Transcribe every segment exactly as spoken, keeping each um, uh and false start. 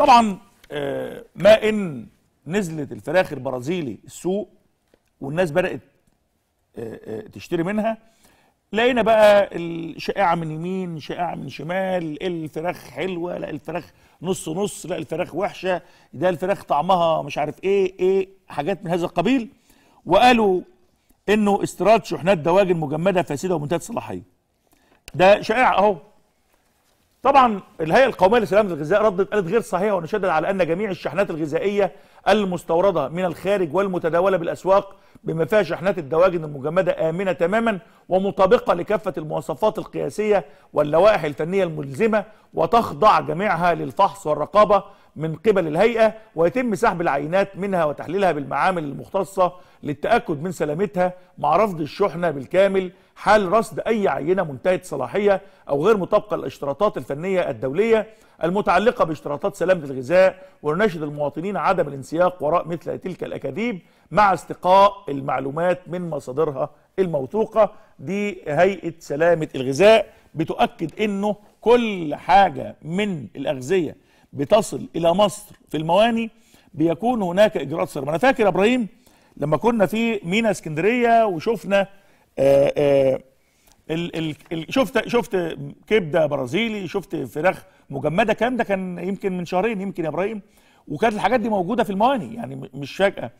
طبعا ما ان نزلت الفراخ البرازيلي السوق والناس بدات تشتري منها، لقينا بقى الشائعه من يمين شائعه من شمال، الفراخ حلوه، لا الفراخ نص نص، لا الفراخ وحشه، ده الفراخ طعمها مش عارف ايه ايه، حاجات من هذا القبيل. وقالوا انه استيراد شحنات دواجن مجمده فاسده ومنتهيه الصلاحيه. ده شائع اهو. طبعا الهيئه القوميه لسلامه الغذاء ردت قالت غير صحيحه ونشدد على ان جميع الشحنات الغذائيه المستورده من الخارج والمتداوله بالاسواق بما فيها شحنات الدواجن المجمده امنه تماما ومطابقه لكافه المواصفات القياسيه واللوائح الفنيه الملزمه، وتخضع جميعها للفحص والرقابه من قبل الهيئه، ويتم سحب العينات منها وتحليلها بالمعامل المختصه للتاكد من سلامتها مع رفض الشحنه بالكامل حال رصد اي عينه منتهيه الصلاحيه او غير مطابقه للاشتراطات الفنيه الدوليه المتعلقه باشتراطات سلامه الغذاء. ونناشد المواطنين عدم الانسياق وراء مثل تلك الاكاذيب مع استقاء المعلومات من مصادرها الموثوقه. دي هيئه سلامه الغذاء بتؤكد انه كل حاجه من الاغذيه بتصل الى مصر في المواني بيكون هناك اجراءات صارمه. انا فاكر يا ابراهيم لما كنا في مينا اسكندريه وشفنا آآ آآ ال ال ال شفت شفت كبده برازيلي، شفت فراخ مجمده، الكلام ده كان يمكن من شهرين يمكن يا ابراهيم، وكانت الحاجات دي موجوده في المواني، يعني مش فجاه.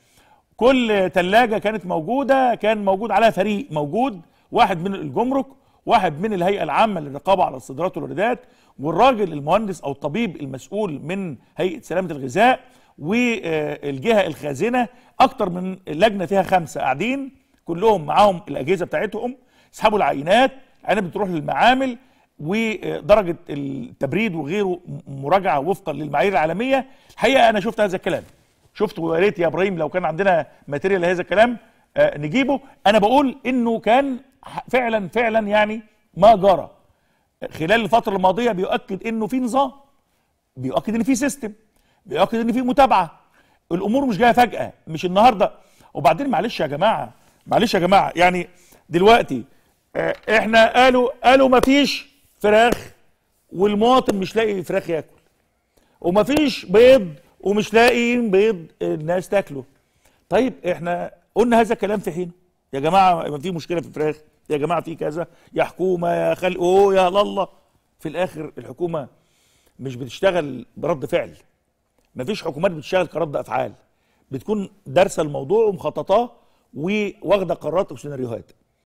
كل ثلاجه كانت موجوده كان موجود عليها فريق، موجود واحد من الجمرك، واحد من الهيئه العامه للرقابه على الصادرات والواردات، والراجل المهندس او الطبيب المسؤول من هيئه سلامه الغذاء، والجهه الخازنه، اكتر من لجنه فيها خمسه قاعدين كلهم معاهم الاجهزه بتاعتهم، يسحبوا العينات، العينات بتروح للمعامل، ودرجه التبريد وغيره مراجعه وفقا للمعايير العالميه. الحقيقه انا شفت هذا الكلام، شفت، ويا ريت يا ابراهيم لو كان عندنا ماتيريال لهذا الكلام آه نجيبه. انا بقول انه كان فعلا فعلا يعني ما جرى خلال الفتره الماضيه بيؤكد انه في نظام، بيؤكد ان في سيستم، بيؤكد ان في متابعه، الامور مش جايه فجاه، مش النهارده. وبعدين معلش يا جماعه معلش يا جماعه يعني دلوقتي آه احنا قالوا قالوا مفيش فراخ والمواطن مش لاقي فراخ ياكل، ومفيش بيض ومش لاقيين بيض الناس تاكله. طيب احنا قلنا هذا الكلام في حين يا جماعه في مشكله في الفراخ، يا جماعه في كذا، يا حكومه يا خلق اوه يا لله. في الاخر الحكومه مش بتشتغل برد فعل، مفيش حكومات بتشتغل كرد افعال، بتكون دارسه الموضوع ومخططاه وواخده قرارات وسيناريوهات.